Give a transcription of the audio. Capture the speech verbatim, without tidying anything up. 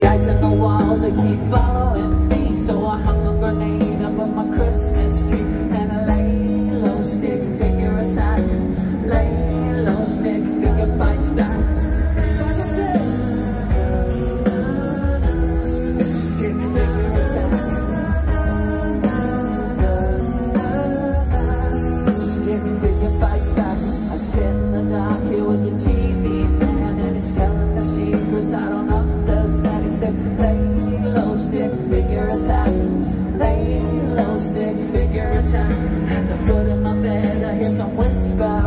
Lights on the walls, they keep following me, so I hung a grenade up on my Christmas tree, and I lay low, stick figure attack, lay low, stick figure bites back. As I said, stick figure attack, stick figure bites back. I sit in the dark here with your T V man, and it's telling the secrets I don't know. Lay low, stick figure attack, lay low, stick figure attack. At the foot of my bed I hear some whisper.